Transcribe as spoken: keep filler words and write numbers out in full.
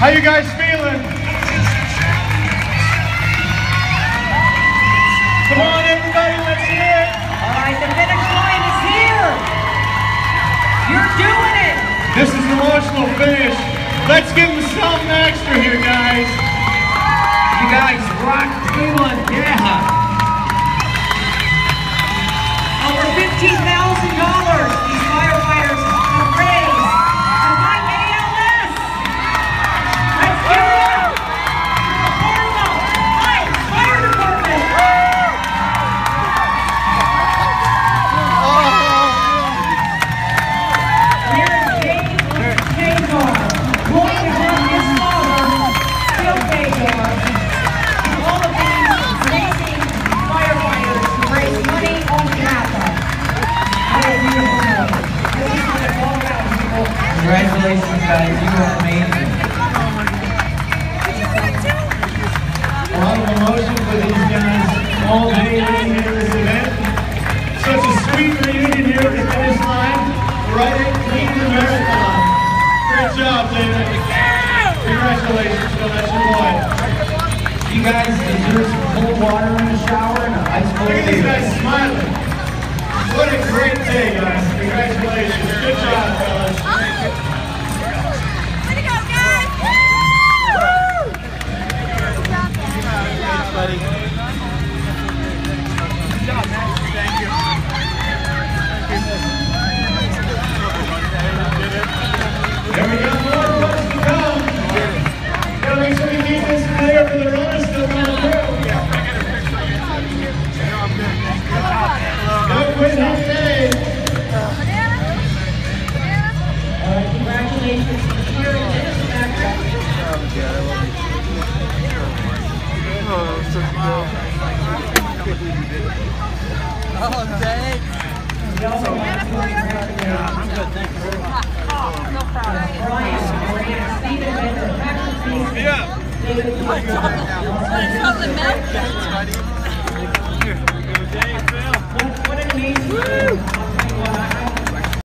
How you guys feeling? Come on, everybody, let's hear it. All right, the finish line is here. You're doing it. This is an emotional finish. Let's give them something extra here, guys. You guys rock Cleveland, yeah. Over fifteen thousand dollars these firefighters have raised. And why many of this? Let's give it up to the Portland Heights Fire Department. Here's James Cagar, going to have his father, Phil Cagar, and all of these amazing firefighters who raise money on Kappa. Congratulations, guys, you are amazing. A lot of emotion for these guys all day running into this event. Such a sweet reunion here at the finish line, right at Cleveland Marathon. Great job, David. Congratulations, Phil, that's your boy. You guys deserve some cold water in the shower and a ice cold beer. Look at these guys smiling. What a great day, guys. Congratulations. Good job, fellas. Way to go, guys. Woo! Thanks, buddy. Good job, man. Thank you. There we go. More runs to come. Gotta make sure you keep this clear for the runners to come through. Don't quit on stage. Alright, congratulations to the cheer and tennis background. Oh, dang. I'm good, thank you. Oh, no problem. Brian, Stephen, and Patrick. Yeah. David, you want to talk to the men? What an amazing